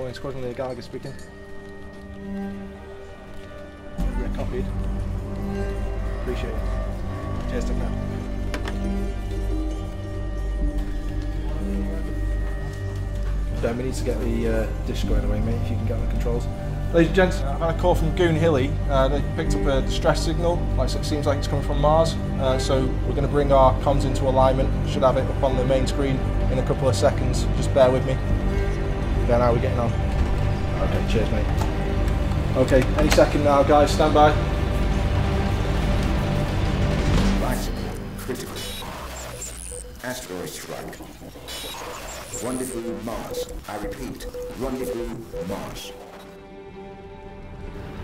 Flying Squadron, Lea Gallagher speaking. We're copied. Appreciate it. Cheers to that. Don't, we need to get the dish squared away, mate, if you can get on the controls. Ladies and gents, I've had a call from Goon Hilly. They picked up a distress signal, like, it seems like it's coming from Mars. So we're going to bring our comms into alignment. Should have it up on the main screen in a couple of seconds. Just bear with me. Then how are we getting on? Okay, cheers, mate. Okay, any second now, guys. Stand by. Right, critical. Asteroid strike. Rendezvous Mars. I repeat, rendezvous Mars.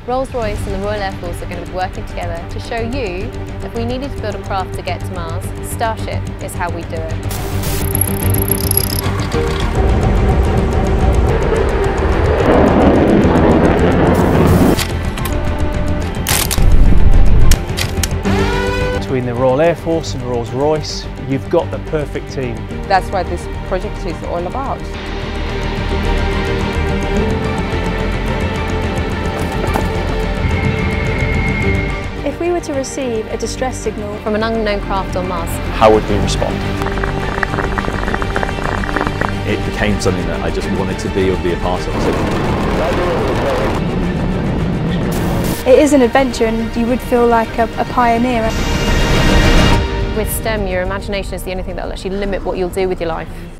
Rolls-Royce and the Royal Air Force are going to be working together to show you if we needed to build a craft to get to Mars, Starship is how we do it. Between the Royal Air Force and Rolls-Royce, you've got the perfect team. That's what this project is all about. If we were to receive a distress signal from an unknown craft on Mars, how would we respond? It became something that I just wanted to be or be a part of. It is an adventure and you would feel like a pioneer. With STEM, your imagination is the only thing that will actually limit what you'll do with your life.